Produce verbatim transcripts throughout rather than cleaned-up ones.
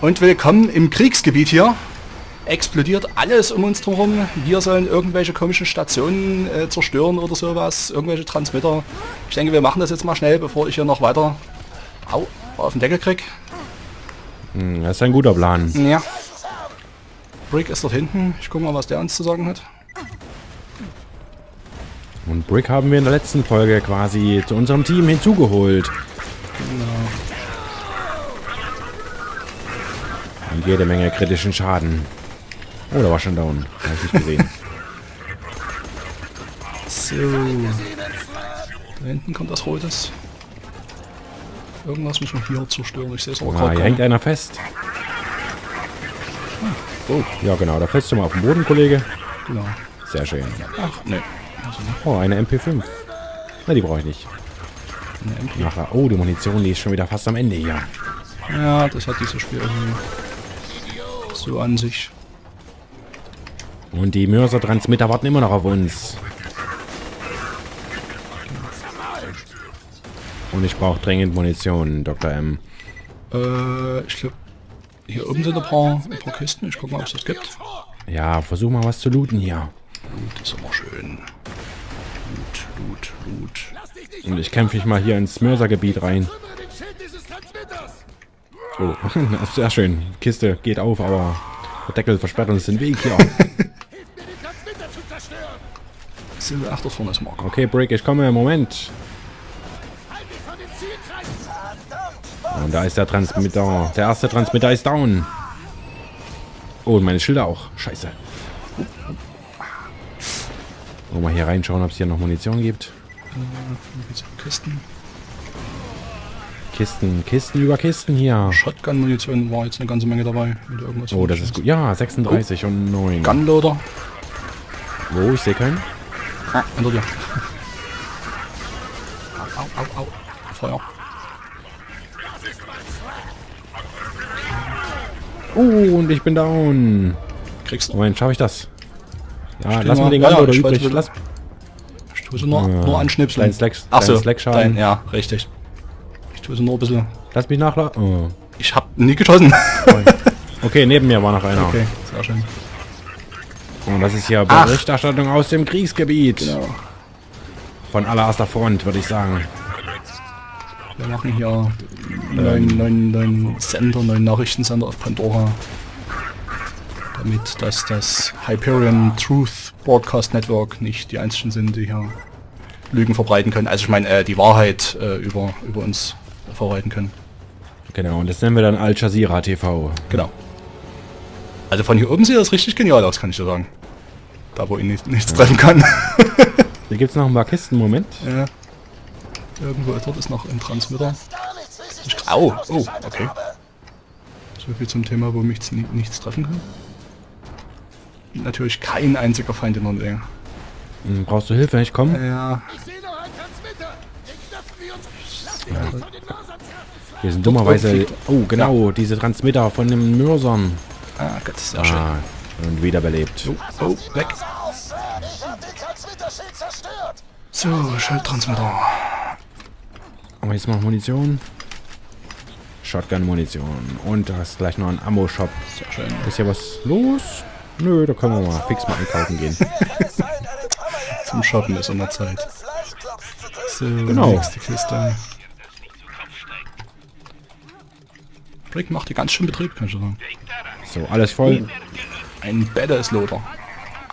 Und willkommen im Kriegsgebiet hier. Explodiert alles um uns drumherum. Wir sollen irgendwelche komischen Stationen äh, zerstören oder sowas. Irgendwelche Transmitter. Ich denke, wir machen das jetzt mal schnell, bevor ich hier noch weiter au, auf den Deckel krieg. Das ist ein guter Plan. Ja. Brick ist dort hinten. Ich guck mal, was der uns zu sagen hat. Und Brick haben wir in der letzten Folge quasi zu unserem Team hinzugeholt. Genau. Und jede Menge kritischen Schaden. Oh, da war schon down. Hab ich nicht gesehen. So. Da hinten kommt was Rotes. Irgendwas muss man hier zerstören. Ich sehe es auch gerade. Ah, hier hängt einer fest. Hm. Oh, ja genau. Da fällst du mal auf den Boden, Kollege. Genau. Sehr schön. Ach, nee. Oh, eine M P fünf. Na, die brauche ich nicht. Eine M P. Oh, die Munition, die ist schon wieder fast am Ende hier. Ja, das hat dieses Spiel irgendwie so an sich. Und die Mörser-Transmitter warten immer noch auf uns. Und ich brauche dringend Munition, Doktor M. Äh, ich glaube, hier oben sind ein paar, ein paar Kisten. Ich guck mal, ob es das gibt. Ja, versuch mal was zu looten hier. Loot ist immer schön. Loot, Loot, Loot. Und ich kämpfe ich mal hier ins Mörsergebiet rein. Oh, das ist sehr schön. Kiste geht auf, aber der Deckel versperrt uns den Weg hier. Achtung vorne ist Mark. Okay, Brick, ich komme. Moment. Und da ist der Transmitter. Der erste Transmitter ist down. Oh, und meine Schilder auch. Scheiße. Wollen wir mal hier reinschauen, ob es hier noch Munition gibt. Kisten. Kisten, Kisten über Kisten hier. Shotgun-Munition war jetzt eine ganze Menge dabei. Oh, das ist gut. Ja, sechsunddreißig oh. Und neun. Gunloader. Wo? Ich sehe keinen. Ah, hinter dir. Au, au, au, au. Feuer. Oh, und ich bin down. Kriegst du. Moment, schaffe ich das? Ja, lass mal den Gunloader ja, oder übrig. Will, lass. Ich tue sie nur, ja. nur anschnipseln. Dein Slack, Achso, dein, ja, richtig. Ich tue sie nur ein bisschen. Lass mich nachladen. Oh. Ich hab nie geschossen. Okay, neben mir war noch einer. Okay, sehr schön. Und das ist hier Berichterstattung Ach. aus dem Kriegsgebiet. Genau. Von allererster Front, würde ich sagen. Wir machen hier neuen ähm. neuen Sender, neuen Nachrichtensender auf Pandora. Damit, dass das Hyperion Truth Broadcast Network nicht die einzigen sind, die hier Lügen verbreiten können. Also ich meine, äh, die Wahrheit äh, über, über uns verbreiten können. Genau, und das nennen wir dann Al-Jazira T V. Genau. Also von hier oben sieht das richtig genial aus, kann ich dir sagen. Da, wo ihn nicht, nichts ja. treffen kann. Hier gibt es noch ein paar Kisten, Moment. Ja. Irgendwo dort ist noch ein Transmitter. Au, oh, oh, okay. So viel zum Thema, wo mich nichts treffen kann. Natürlich kein einziger Feind in der Nähe. Brauchst du Hilfe? Ich komme. Ja. Wir sind dummerweise. Oh, genau, ja. diese Transmitter von den Mörsern. Ah, Gott, ist ja schön. Ah, und wiederbelebt. Oh, oh, weg. So, Schildtransmitter. Aber jetzt noch Munition. Shotgun-Munition. Und da ist gleich noch ein Ammo-Shop. Sehr schön. Ist hier was los? Nö, da können wir mal fix mal einkaufen gehen. Zum Shoppen ist in der Zeit. So, genau. Nächste Kiste. Brick macht hier ganz schön Betrieb, kann ich sagen. So, alles voll. Oh, ein Badass-Loader.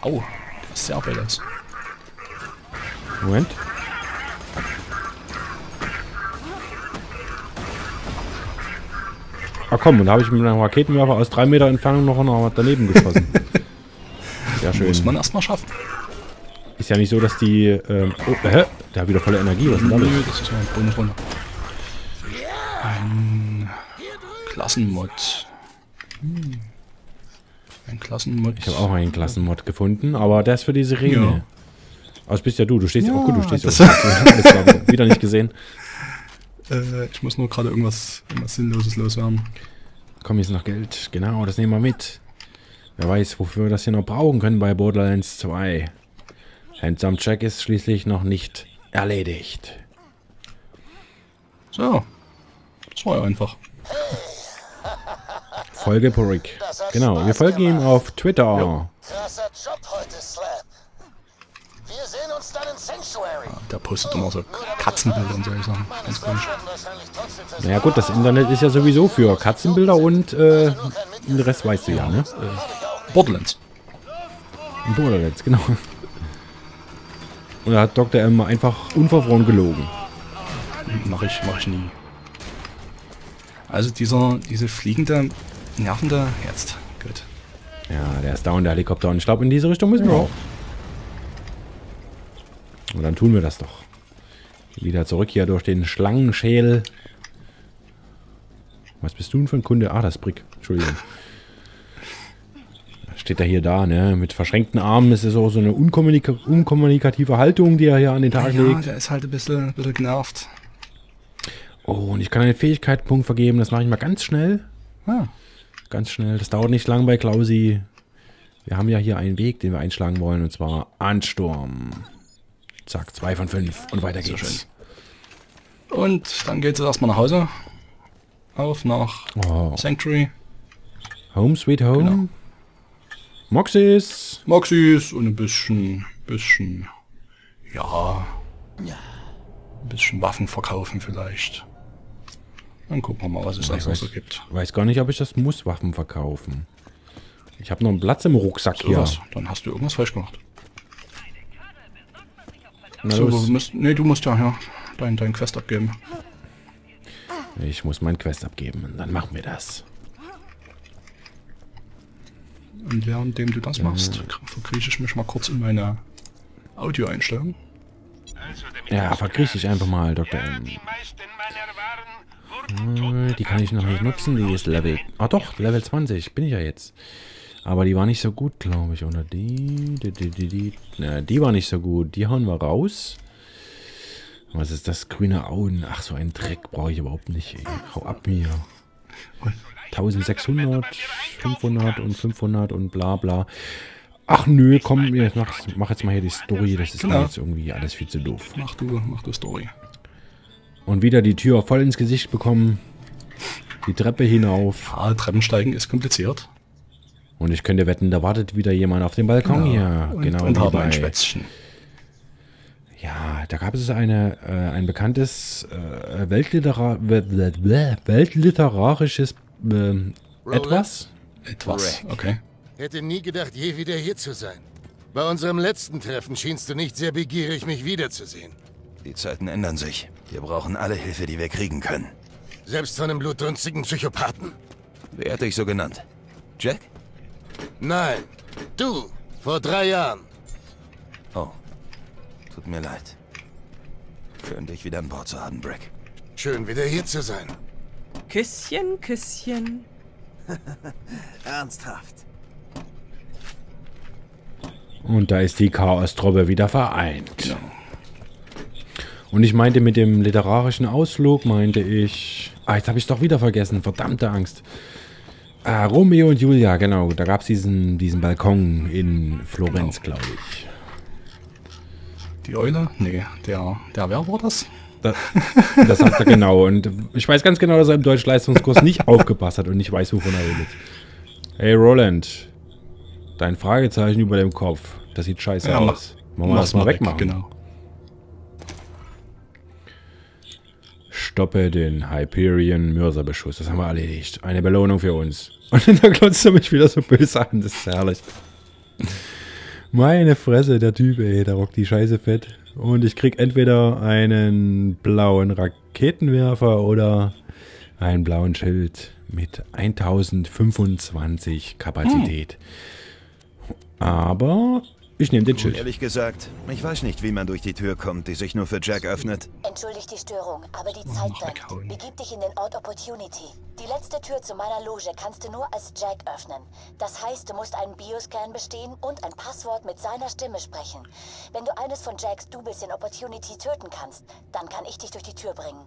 Au, das ist sehr badass. Moment. Ach komm, und da habe ich mit einem Raketenwerfer aus drei Meter Entfernung noch einmal daneben geschossen. Ja, schön. Muss man erstmal schaffen. Ist ja nicht so, dass die... Ähm, oh, hä? Der hat wieder volle Energie. Was ist denn da? Nö, das ist mal ein Bonusrunde. Ein Klassenmod. Hm. Ein Klassenmod. Ich habe auch einen Klassenmod gefunden, aber der ist für die Sirene. Ja. Aber das bist ja du. Du stehst ja auch gut. Du stehst ja auch wieder nicht gesehen. Ich muss nur gerade irgendwas, irgendwas Sinnloses loswerden. Komm, hier ist noch Geld. Genau, das nehmen wir mit. Wer weiß, wofür wir das hier noch brauchen können bei Borderlands zwei. Handsome Jack ist schließlich noch nicht erledigt. So. Das war ja einfach. Folge Brick. Genau, wir folgen ihm auf Twitter. Ja. Krasser Job heute, Slap. Wir sehen uns dann in Sanctuary. Ja, der postet immer so Katzenbilder und solche Sachen. Ganz komisch. Naja gut, das Internet ist ja sowieso für Katzenbilder und äh, den Rest weißt du ja, ne? Äh, Borderlands. Borderlands, genau. Und da hat Doktor M einfach unverfroren gelogen. Mach ich, mach ich nie. Also dieser, diese fliegende, nervende Herz. Gut. Ja, der ist down, der Helikopter. Und ich glaube, in diese Richtung müssen ja. wir auch. Und dann tun wir das doch. Wieder zurück hier durch den Schlangenschädel. Was bist du denn für ein Kunde? Ah, das ist Brick. Entschuldigung. Steht er hier da, ne? Mit verschränkten Armen ist es auch so eine unkommunika unkommunikative Haltung, die er hier an den Tag ja, legt. Ja, der ist halt ein bisschen, ein bisschen genervt. Oh, und ich kann einen Fähigkeitspunkt vergeben. Das mache ich mal ganz schnell. Ah. Ganz schnell. Das dauert nicht lang bei Klausi. Wir haben ja hier einen Weg, den wir einschlagen wollen. Und zwar Ansturm. Zack, zwei von fünf. Und weiter geht's. So schön. Und dann geht's erstmal nach Hause. Auf nach oh. Sanctuary. Home sweet home. Genau. Moxis. Moxis. Und ein bisschen, bisschen, ja, ein bisschen Waffen verkaufen vielleicht. Dann gucken wir mal, was es da so gibt. Ich weiß gar nicht, ob ich das muss, Waffen verkaufen. Ich habe noch einen Platz im Rucksack so hier. Was? Dann hast du irgendwas falsch gemacht. Na so, du musst, nee, du musst ja, ja dein, dein Quest abgeben. Ich muss mein Quest abgeben, dann machen wir das. Und währenddem du das ja. machst, verkrieche ich mich mal kurz in meine Audioeinstellung. Ja, verkrieche ich einfach mal, Doktor M. Die kann ich noch nicht nutzen, die ist Level... Ah doch, Level zwanzig, bin ich ja jetzt. Aber die war nicht so gut, glaube ich, oder die... Die, die, die, die. Na, die war nicht so gut, die hauen wir raus. Was ist das? Grüne Augen. Ach, so einen Dreck brauche ich überhaupt nicht. Ey. Hau ab mir. eintausendsechshundert, fünfhundert und fünfhundert und bla bla. Ach nö, komm, ich mach, mach jetzt mal hier die Story, das ist genau. jetzt irgendwie alles viel zu doof. Mach du, mach du Story. Und wieder die Tür voll ins Gesicht bekommen. Die Treppe hinauf. Ja, Treppensteigen ist kompliziert. Und ich könnte wetten, da wartet wieder jemand auf dem Balkon genau. hier. Und, genau, und haben ein Schwätzchen. Ja, da gab es eine, äh, ein bekanntes äh, weltlitera weltliterarisches ähm, etwas. Etwas, okay. Hätte nie gedacht, je wieder hier zu sein. Bei unserem letzten Treffen schienst du nicht sehr begierig, mich wiederzusehen. Die Zeiten ändern sich. Wir brauchen alle Hilfe, die wir kriegen können. Selbst von einem blutdünstigen Psychopathen. Wer hat dich so genannt? Jack? Nein, du. Vor drei Jahren. Oh. Tut mir leid. Schön, dich wieder an Bord zu haben, Brick. Schön, wieder hier zu sein. Küsschen, Küsschen. Ernsthaft. Und da ist die Chaos-Truppe wieder vereint. Genau. Und ich meinte mit dem literarischen Ausflug, meinte ich... Ah, jetzt habe ich es doch wieder vergessen. Verdammte Angst. Ah, Romeo und Julia, genau. Da gab es diesen, diesen Balkon in Florenz, genau. glaube ich. Die Eule? Nee, der, der wer war das? Das, das sagt er genau. Und ich weiß ganz genau, dass er im Deutschleistungskurs nicht aufgepasst hat und ich weiß, wovon er redet. Hey Roland, dein Fragezeichen über dem Kopf. Das sieht scheiße ja, aus. Mach, Machen wir das mal weg, wegmachen. Genau. Stoppe den Hyperion-Mörserbeschuss. Das haben wir erledigt. Eine Belohnung für uns. Und dann glotzt er mich wieder so böse an. Das ist herrlich. Meine Fresse, der Typ, ey, der rockt die Scheiße fett. Und ich krieg entweder einen blauen Raketenwerfer oder einen blauen Schild mit eintausendfünfundzwanzig Kapazität. Hm. Aber ich nehme den Schild. Ehrlich gesagt, ich weiß nicht, wie man durch die Tür kommt, die sich nur für Jack öffnet. Entschuldigt die Störung, aber die Zeit brennt. Begib dich in den Out Opportunity. Die letzte Tür zu meiner Loge kannst du nur als Jack öffnen. Das heißt, du musst einen Bioscan bestehen und ein Passwort mit seiner Stimme sprechen. Wenn du eines von Jacks Doubles in Opportunity töten kannst, dann kann ich dich durch die Tür bringen.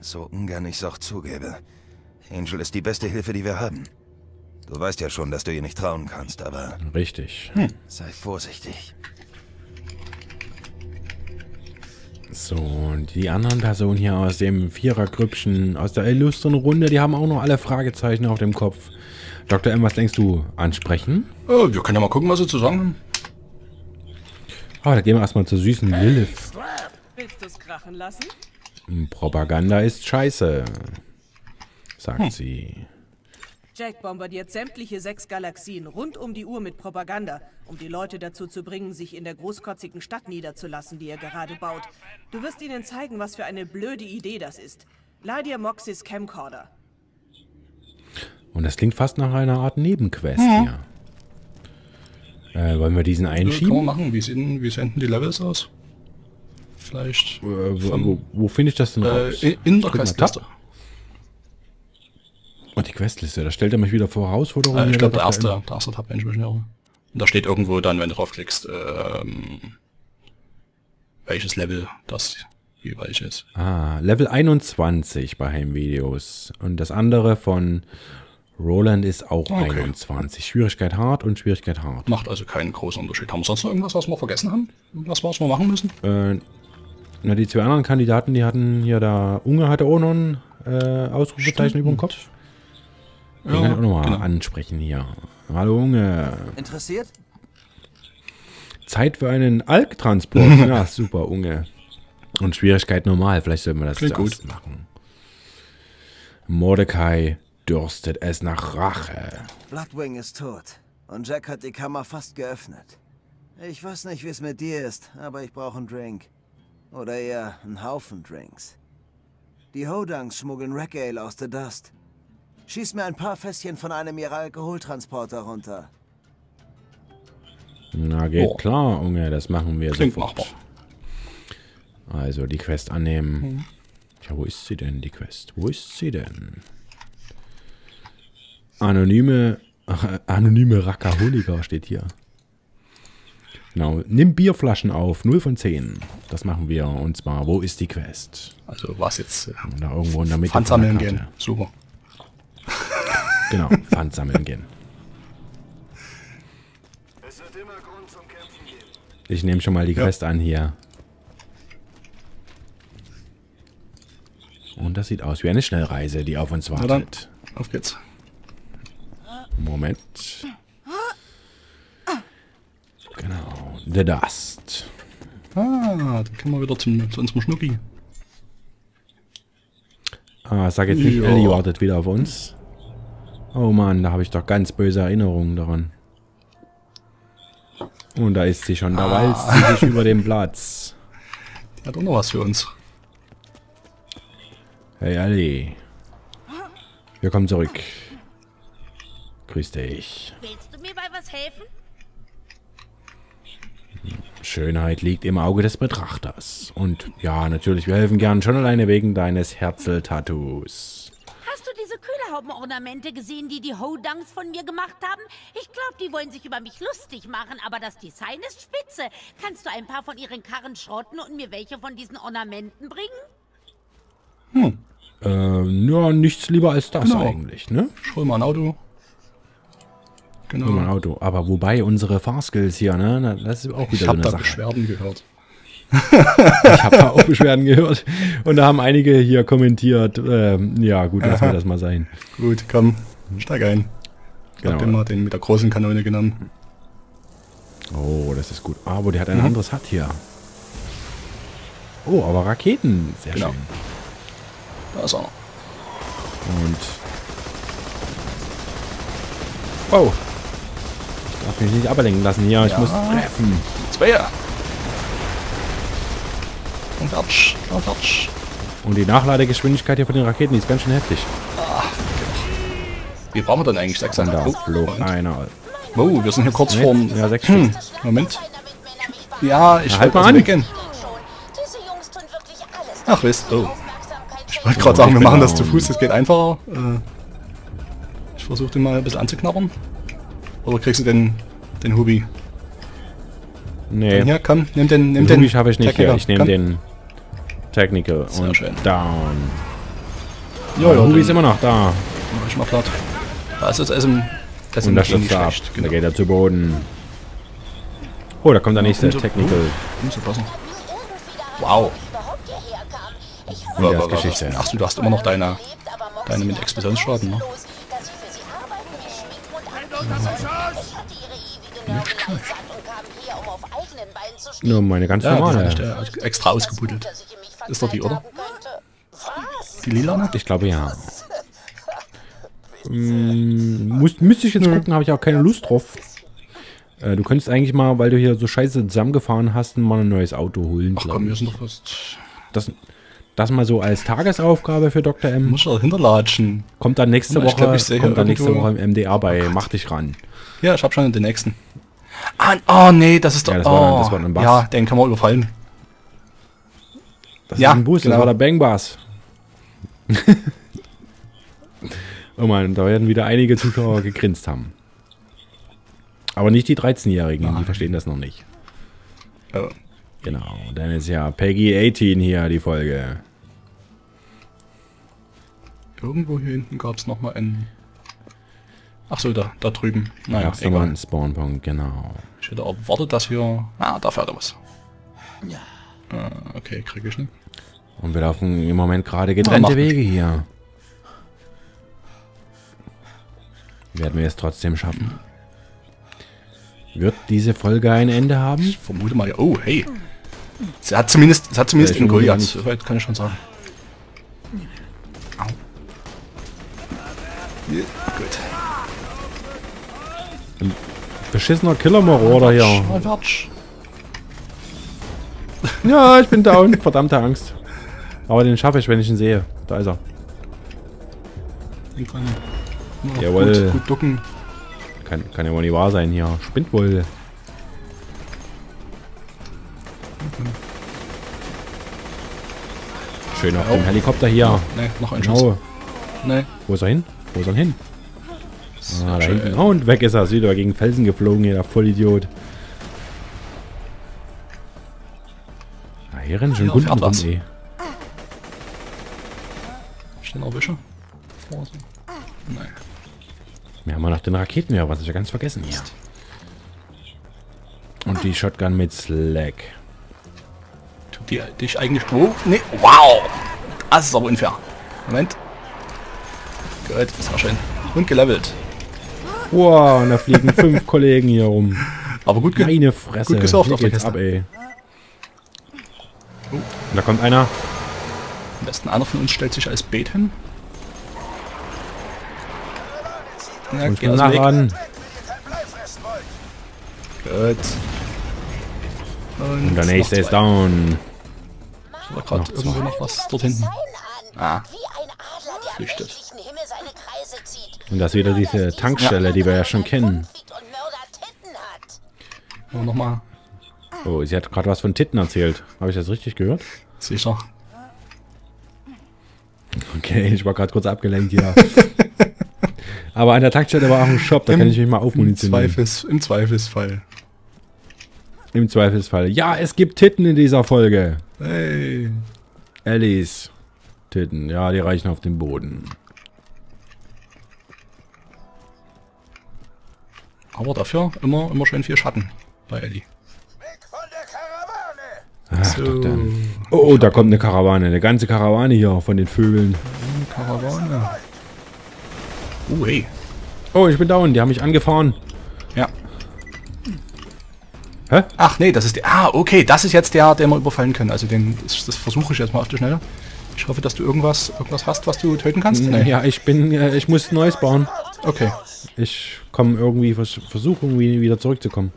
So ungern ich es auch zugebe. Angel ist die beste Hilfe, die wir haben. Du weißt ja schon, dass du ihr nicht trauen kannst, aber... Richtig. Hm. Sei vorsichtig. So, und die anderen Personen hier aus dem Vierer-Grüppchen, aus der illustren Runde, die haben auch noch alle Fragezeichen auf dem Kopf. Doktor M, was denkst du? Ansprechen? Oh, wir können ja mal gucken, was sie zu sagen haben. Ah, oh, da gehen wir erstmal zur süßen Lilith. Willst du's krachen lassen? Propaganda ist scheiße, sagt hm. sie. Jack bombardiert sämtliche sechs Galaxien rund um die Uhr mit Propaganda, um die Leute dazu zu bringen, sich in der großkotzigen Stadt niederzulassen, die er gerade baut. Du wirst ihnen zeigen, was für eine blöde Idee das ist. Leih dir Moxis Camcorder. Und das klingt fast nach einer Art Nebenquest mhm. hier. Äh, wollen wir diesen einschieben? Kann man machen. Wie sehen, wie sehen die Levels aus? Vielleicht... Äh, wo wo, wo finde ich das denn raus? Äh, in der Questliste. Und die Questliste, da stellt er mich wieder vor Herausforderungen. Äh, ich glaube, der erste, der erste Tab entspricht ja auch. Und da steht irgendwo dann, wenn du draufklickst, ähm, welches Level das jeweils ist. Ah, Level einundzwanzig bei Heimvideos. Und das andere von Roland ist auch okay. einundzwanzig. Schwierigkeit hart und Schwierigkeit hart. Macht also keinen großen Unterschied. Haben wir sonst noch irgendwas, was wir vergessen haben? Irgendwas, was wir machen müssen? Äh, na, die zwei anderen Kandidaten, die hatten hier da... Unge hatte auch noch ein äh, Ausrufezeichen über dem Kopf. Ich kann auch nochmal genau. ansprechen hier. Hallo Unge. Interessiert? Zeit für einen Alktransport. Ja, super, Unge. Und Schwierigkeit normal. Vielleicht sollten wir das Klingt zuerst gut. machen. Mordecai dürstet es nach Rache. Bloodwing ist tot. Und Jack hat die Kammer fast geöffnet. Ich weiß nicht, wie es mit dir ist, aber ich brauche einen Drink. Oder eher einen Haufen Drinks. Die Hodungs schmuggeln Rack Ale aus der Dust. Schieß mir ein paar Fässchen von einem ihrer Alkoholtransporter runter. Na, geht oh. klar, Unge, das machen wir Klingt sofort. Machbar. Also, die Quest annehmen. Hm. Tja, wo ist sie denn, die Quest? Wo ist sie denn? Anonyme, äh, anonyme Rackaholiker steht hier. Genau, nimm Bierflaschen auf, null von zehn. Das machen wir, und zwar, wo ist die Quest? Also, was jetzt? Da irgendwo in der Mitte. Pfand sammeln gehen, super. Genau, Pfand sammeln gehen. Es wird immer Grund zum Kämpfen geben. Ich nehme schon mal die ja. Quest an hier. Und das sieht aus wie eine Schnellreise, die auf uns wartet. Auf geht's. Moment. Genau, The Dust. Ah, dann können wir wieder zum, zu unserem Schnucki. Ah, sag jetzt nicht, jo. Ellie wartet wieder auf uns. Oh Mann, da habe ich doch ganz böse Erinnerungen daran. Und da ist sie schon, da ah. walzt sie sich über den Platz. Die hat auch noch was für uns. Hey Ellie. Wir kommen zurück. Grüß dich. Willst du mir bei was helfen? Schönheit liegt im Auge des Betrachters. Und ja, natürlich, wir helfen gern schon alleine wegen deines Herzel-Tattoos. Hast du diese Kühlerhaubenornamente gesehen, die die Hodungs von mir gemacht haben? Ich glaube, die wollen sich über mich lustig machen, aber das Design ist spitze. Kannst du ein paar von ihren Karren schrotten und mir welche von diesen Ornamenten bringen? Hm. Ähm, ja, nichts lieber als das genau. eigentlich, ne? Ich hol mal ein Auto. Genau. Hol mal ein Auto. Aber wobei unsere Fahrskills hier, ne? Das ist auch wieder so eine Sache. Ich hab da Beschwerden gehört. Ich habe da auch Beschwerden gehört. Und da haben einige hier kommentiert. Ähm, ja, gut, lassen wir das mal sein. Gut, komm, steig ein. Ich genau. habe immer den mit der großen Kanone genommen. Oh, das ist gut. Ah, aber der hat ein mhm. anderes Hut hier. Oh, aber Raketen. Sehr genau. schön. Da ist er. Und. Oh. Ich darf mich nicht ablenken lassen. Ja, ja. ich muss treffen. Zweier. Und Arsch, und Arsch. Und die Nachladegeschwindigkeit hier von den Raketen, die ist ganz schön heftig. Ah, okay. Wie brauchen wir denn eigentlich sechs an der Luft? Einer. Oh, wir sind hier kurz vorm... Ja, sechs hm. Moment. Ja, ich halt mal an. Weggehen. Ach, wisst. Oh. Ich wollte gerade oh, sagen, wir machen das zu Fuß, das geht einfacher. Äh, ich versuche den mal ein bisschen anzuknabbern. Oder kriegst du den, den Hubi? Nee. Ja, komm, nimm den, nimm den. Hubi habe ich nicht hier. Ich nehme den... Technical und schön. Down. Jo, jo, Hubi ist immer noch da. Mach ich mal platt. Da ist das Essen. Essen und das schützt er ab. Genau. Da geht er zu Boden. Oh, da kommt der nächste Technical. Wow. war, war, war, Geschichte. Ach so, du hast immer noch deine, deine mit Explosionsschaden, ne? Nur ja, meine ganz normale. Ja, äh, extra ausgebuddelt. Ist doch die, oder? Die lila? Ich glaube ja. Hm, muss, müsste ich jetzt hm. gucken, habe ich auch keine Lust drauf. Äh, du könntest eigentlich mal, weil du hier so scheiße zusammengefahren hast, mal ein neues Auto holen. Ach komm, wir sind doch fast. Das, das mal so als Tagesaufgabe für Doktor M. Muss er hinterlatschen. Kommt dann nächste Woche, glaub, kommt dann nächste Woche im M D R bei. Oh, mach dich ran. Ja, ich hab schon den nächsten. Ah, oh nee, das ist doch... Ja, das oh, war dann, das war dann Bass. Ja, den kann man überfallen. Das ja, ist ein Boost, genau. Das war der Bang-Bass. Oh Mann, da werden wieder einige Zuschauer gegrinst haben. Aber nicht die dreizehnjährigen, die verstehen das noch nicht. Oh. Genau, dann ist ja Peggy achtzehn hier die Folge. Irgendwo hier hinten gab es nochmal einen... Achso, da, da drüben. Naja, da war ein Spawnpunkt, genau. Ich hätte erwartet, dass hier... Ah, da fährt er was. Ja. Ah, okay, kriege ich nicht. Und wir laufen im Moment gerade getrennte Wege hier. Werden wir es trotzdem schaffen. Wird diese Folge ein Ende haben? Ich vermute mal, ja. Oh, hey. Sie hat zumindest, sie hat zumindest in Goliath. Soweit kann ich schon sagen. Au. Ja, gut. Ein beschissener Killer-Marauder hier. Ja, ich bin down. Verdammte Angst. Aber den schaffe ich, wenn ich ihn sehe. Da ist er. Jawohl. Gut, gut ducken. Kann, kann ja wohl nicht wahr sein hier. Spinnt wohl. Schön auf oh. dem Helikopter hier. Nee, noch ein Schuss. Nee. Wo ist er hin? Wo ist er hin? Ah, da hinten. Oh, und weg ist er. Süd, aber gegen Felsen geflogen hier, der Vollidiot. Ah, hier rennt schon gut ab. Stehen auch Wische? Nein. Wir haben ja noch den Raketenwerfer, was ich ja ganz vergessen hier. Und die Shotgun mit Slack. Tut die dich eigentlich wo? Nee. Wow! Das ist aber unfair. Moment. Gut, ist auch schön. Und gelevelt. Wow, und da fliegen fünf Kollegen hier rum. Aber gut, meine Fresse. Gut gesurft auf der Kiste. Ab, ey. Oh. Und da kommt einer. Am besten einer von uns stellt sich als Beet hin. Ja, und geh nach ran. Gut. Und, und der nächste ist down. Ich war gerade irgendwo noch was dort hinten. Ah. Flüchtet. Und das ist wieder diese Tankstelle, ja, die wir ja schon kennen. Oh, nochmal. Oh, sie hat gerade was von Titten erzählt. Habe ich das richtig gehört? Sicher. Okay, ich war gerade kurz abgelenkt hier. Aber an der Tankstelle war auch ein Shop, da Im, kann ich mich mal aufmunitionieren. Im, Zweifels, Im Zweifelsfall. Im Zweifelsfall. Ja, es gibt Titten in dieser Folge. Hey. Ellies Titten, ja, die reichen auf den Boden. Aber dafür immer, immer schön viel Schatten bei Ellie. Ach, so. Oh, oh, da kommt eine Karawane. Eine ganze Karawane hier von den Vögeln. Karawane. Oh, hey. Oh, ich bin down. Die haben mich angefahren. Ja. Hä? Ach, nee, das ist der... Ah, okay. Das ist jetzt der, den wir überfallen können. Also den, das, das versuche ich jetzt mal auf die Schnelle. Ich hoffe, dass du irgendwas, irgendwas hast, was du töten kannst. Nee. Ja, ich bin... Äh, ich muss Neues bauen. Okay. Ich komme irgendwie, vers versuche irgendwie wieder zurückzukommen.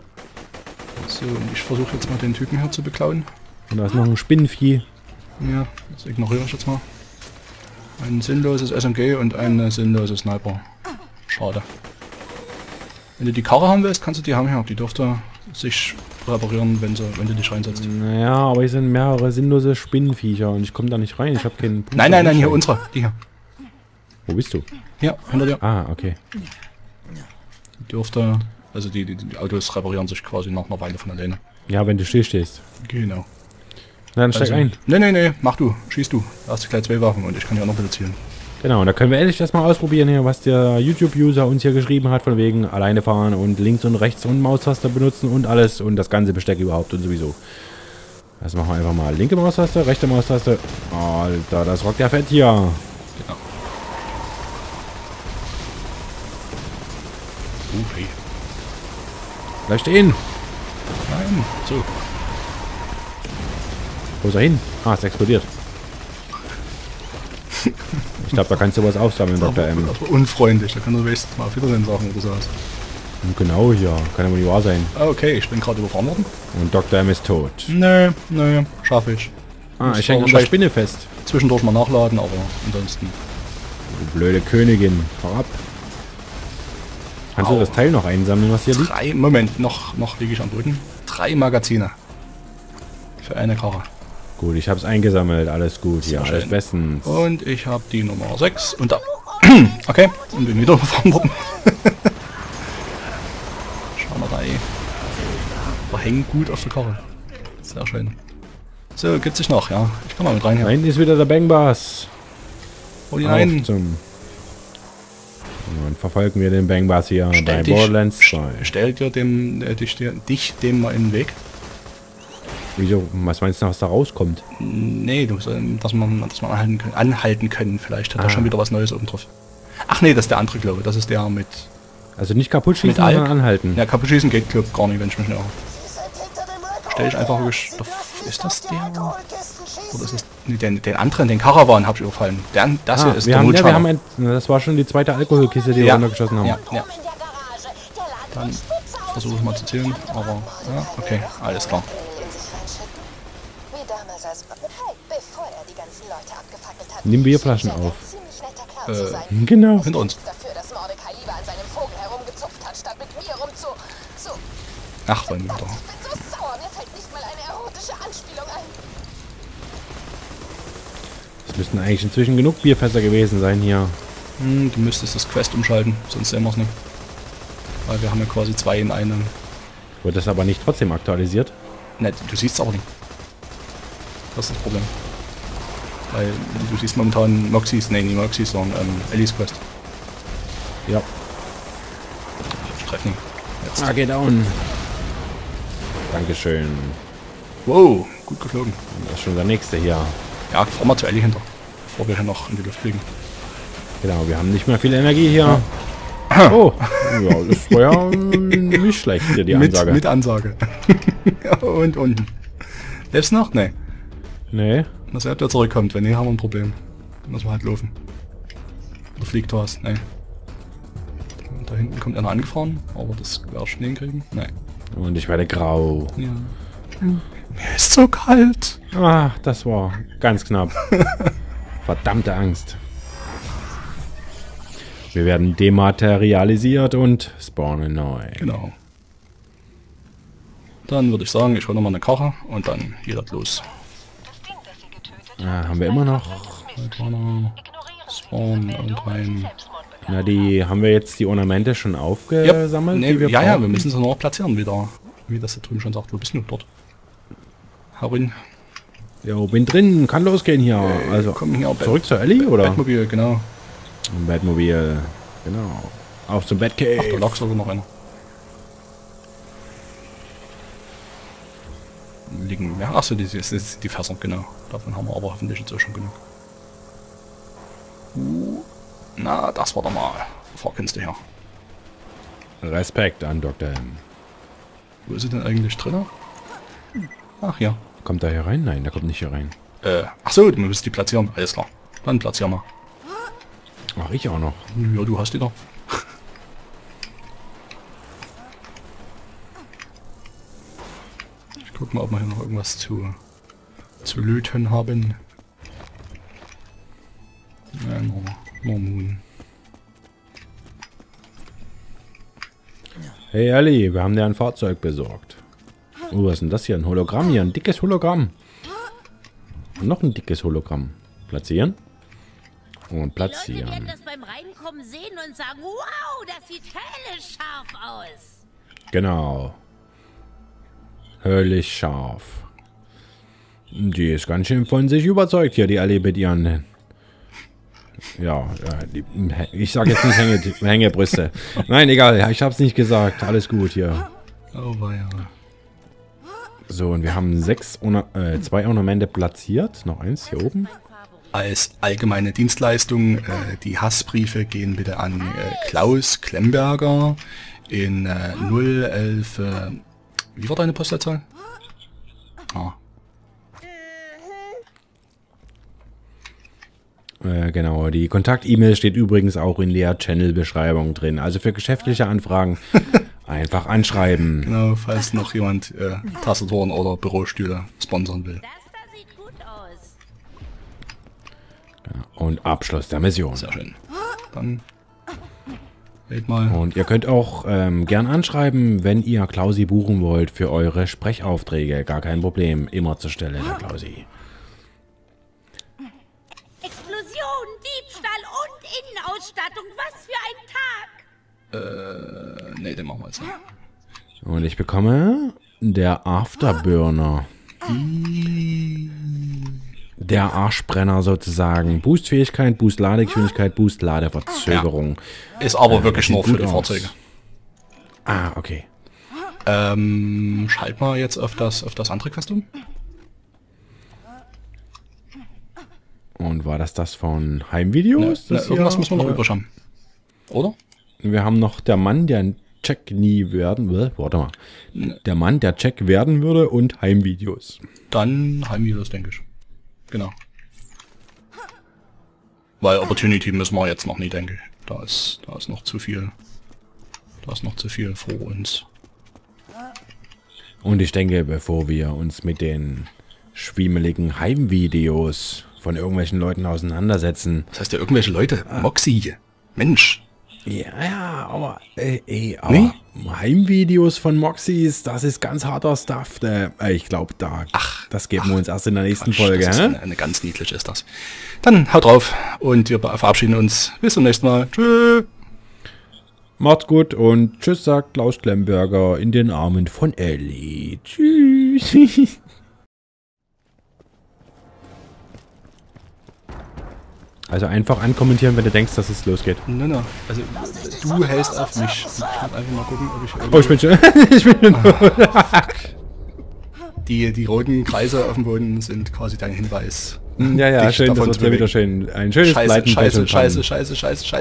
So, und ich versuche jetzt mal den Typen hier zu beklauen. Und da ist noch ein Spinnenvieh. Ja, das ignoriere ich jetzt mal. Ein sinnloses S M G und eine sinnlose Sniper. Schade. Wenn du die Karre haben willst, kannst du die haben hier. Die dürfte sich reparieren, wenn, sie, wenn du dich reinsetzt. Naja, aber hier sind mehrere sinnlose Spinnenviecher und ich komme da nicht rein. Ich habe keinen... Punkt nein, nein, nein, hier unsere. Die hier. Wo bist du? Ja, hinter dir. Ah, okay. Dürfte... Also die, die, die Autos reparieren sich quasi nach einer Weile von alleine. Ja, wenn du still stehst. Genau. Na, dann steig also, ein. Nee, nee, nee, mach du, schieß du. Da hast du gleich zwei Waffen und ich kann ja auch noch reduzieren. Genau, und da können wir endlich das mal ausprobieren hier, was der YouTube-User uns hier geschrieben hat, von wegen alleine fahren und links und rechts und Maustaste benutzen und alles und das ganze Besteck überhaupt und sowieso. Das machen wir einfach mal. Linke Maustaste, rechte Maustaste. Alter, das rockt ja fett hier. Genau. Okay. Bleib stehen. Nein, so. Wo ist er hin? Ah, es explodiert. Ich glaube, da kannst du was aufsammeln, Doktor M. Aber unfreundlich, da kann du wenigstens mal auf Wiedersehen sagen oder sowas. Genau, ja. Kann ja wohl nicht wahr sein. Okay, ich bin gerade überfahren worden. Und Doktor M ist tot. Nö, nee, nö, nee, schaffe ich. Ah, ich hänge an der Spinne fest. Zwischendurch mal nachladen, aber ansonsten. Du blöde Königin, fahr ab. Kannst Au. du das Teil noch einsammeln, was hier Drei, liegt? Moment, noch, noch liege ich am Boden. Drei Magazine. Für eine Karre. Gut, ich habe es eingesammelt, alles gut, ja, alles bestens. Und ich habe die Nummer sechs und da. Okay, und bin wieder überfahren worden. Hängen gut auf der Karre. Sehr schön. So, gibt sich noch, ja. Ich kann mal mit rein hier. Da hinten ist wieder der Bangbass. Oh, die rein. Zum und verfolgen wir den Bangbass hier stell bei dich, Borderlands zwei. Stell dir dem, äh, dich, dich dem mal in den Weg. Wieso? Was meinst du, was da rauskommt? Nee, du, dass man dass man anhalten können. Anhalten können. Vielleicht hat ah. er schon wieder was Neues oben drauf. Ach nee, das ist der andere, glaube ich. Das ist der mit... Also nicht kaputt schießen, sondern anhalten. Ja, kaputt schießen geht, glaube ich, gar nicht, wenn ich mich nicht auch. Stell ich einfach wirklich... Ist das der? Oder ist das... Nee, den, den anderen, den Karawan, habe ich überfallen. Der, das ah, hier ist wir der haben, ja, wir haben ein, das war schon die zweite Alkoholkiste, die ja. wir runtergeschossen haben. Ja, ja. Dann versuche ich mal zu zählen, aber... Ja, okay, alles klar. Nimm Bierflaschen auf. Äh, genau. Hinter uns. Ach, wollen wir doch. Es müssten eigentlich inzwischen genug Bierfässer gewesen sein hier. Hm, du müsstest das Quest umschalten, sonst sehen wir es nicht. Weil wir haben ja quasi zwei in einem. Wird das aber nicht trotzdem aktualisiert? Ne, du siehst es auch nicht. Das ist das Problem. Weil du siehst momentan Moxis, ne, nicht Moxis, sondern ähm, Ellies Quest. Ja. Ich treffe nicht. Jetzt. Ah, geht down. Dankeschön. Wow, gut geflogen. Das ist schon der nächste hier. Ja, fahren wir zu Ellie hinter, bevor wir hier noch in die Luft fliegen. Genau, wir haben nicht mehr viel Energie hier. Ja. Oh, ja, das war ja nicht schlecht hier, die Ansage. Mit, mit Ansage. Und unten. Lebst du noch? Nee. Nee. Dass er zurückkommt, wenn nicht, haben wir ein Problem. Dann müssen wir halt laufen. Oder fliegt was? Nee. Da hinten kommt einer angefahren, aber das wäre schon hinkriegen. Nein. Und ich werde grau. Ja. Mir ist so kalt. Ah, das war ganz knapp. Verdammte Angst. Wir werden dematerialisiert und spawnen neu. Genau. Dann würde ich sagen, ich hole nochmal eine Karre und dann geht das los. Ah, haben wir immer noch. Spawn und rein. Na, die haben wir jetzt die Ornamente schon aufgesammelt? Yep. Nee, die wir ja, brauchen. Ja, wir müssen sie noch platzieren wieder. Wie das da drüben schon sagt, wo bist du dort? Harin. Jo, bin drin, kann losgehen hier. Hey, also, komm hier zurück zur Ellie, oder? Batmobil, genau. Batmobil, genau. Auf zum Batcave. Ach, da lag sogar noch einer. Liegen mehr? Achso, das ist die Fässer, genau. Davon haben wir aber hoffentlich jetzt auch schon genug. Uh. Na, das war doch mal. Vorkennst du her. Respekt an Doktor M. Wo ist sie denn eigentlich drin? Ach ja. Kommt da hier rein? Nein, der kommt nicht hier rein. Äh, ach so, du musst die platzieren. Alles klar. Dann platzieren wir. Ach, ich auch noch. Ja, du hast die doch. Ich guck mal, ob wir hier noch irgendwas zu, zu löten haben. Nein, noch mal. Mormon. Hey Ellie, wir haben dir ein Fahrzeug besorgt. Oh, was ist denn das hier? Ein Hologramm hier, ein dickes Hologramm. Und noch ein dickes Hologramm. Platzieren. Und platzieren. Die Leute werden das beim Reinkommen sehen und sagen, wow, das sieht höllisch scharf aus. Genau. Höllisch scharf. Die ist ganz schön von sich überzeugt hier, die Ellie mit ihren... Ja, ich sag jetzt nicht Hänge, Hängebrüste. Nein, egal, ich hab's nicht gesagt. Alles gut hier. Oh, war ja. So, und wir haben sechs Orna äh, zwei Ornamente platziert. Noch eins hier oben. Als allgemeine Dienstleistung, äh, die Hassbriefe gehen bitte an äh, Klaus Klemmberger in äh, null elf... Äh, wie war deine Postleitzahl? Ah. Äh, genau, die Kontakt-E-Mail steht übrigens auch in der Channel-Beschreibung drin. Also für geschäftliche Anfragen einfach anschreiben. Genau, falls noch jemand äh, Tastaturen oder Bürostühle sponsern will. Und Abschluss der Mission. Sehr schön. Dann red mal. Und ihr könnt auch ähm, gern anschreiben, wenn ihr Klausi buchen wollt für eure Sprechaufträge. Gar kein Problem. Immer zur Stelle, der Klausi. Explosion, Diebstahl und Innenausstattung. Was für ein Tag! Äh, nee, den machen wir jetzt nicht. Und ich bekomme der Afterburner. Der Arschbrenner sozusagen. Boostfähigkeit, Boost-Ladegeschwindigkeit, Boost-Ladeverzögerung. Ja. Ist aber äh, wirklich nur für die Fahrzeuge. Ah, okay. Ähm, schalt mal jetzt auf das, auf das andere Quest um. Und war das das von Heimvideos? Ne, ne, irgendwas müssen wir noch oder? Überschauen. Oder? Wir haben noch der Mann, der ein Jack nie werden will. Warte mal. Ne. Der Mann, der Jack werden würde und Heimvideos. Dann Heimvideos, denke ich. Genau. Weil Opportunity müssen wir jetzt noch nicht, denke ich. Da ist, da ist noch zu viel. Da ist noch zu viel vor uns. Und ich denke, bevor wir uns mit den schwimmeligen Heimvideos von irgendwelchen Leuten auseinandersetzen. Das heißt ja irgendwelche Leute? Ah. Moxie. Mensch. Ja, ja, aber, ey, ey, aber nee? Heimvideos von Moxis, das ist ganz harter Stuff. Ne? Ich glaube, da, ach, das geben ach, wir uns erst in der nächsten Quatsch, Folge. Das ist eine, eine ganz niedliche ist das. Dann haut drauf und wir verabschieden uns. Bis zum nächsten Mal. Tschüss. Macht's gut und tschüss, sagt Klaus Klemmberger in den Armen von Ellie. Tschüss. Also einfach ankommentieren, wenn du denkst, dass es losgeht. Nein, nein. Also du hältst auf mich. Ich kann einfach mal gucken, ob ich... Oh, ich bin schon... ich bin ah, die, die roten Kreise auf dem Boden sind quasi dein Hinweis. Ja, ja, schön, das wird ja wieder schön. Ein schönes Scheiße, Scheiße, Scheiße, Scheiße, Scheiße, Scheiße, Scheiße.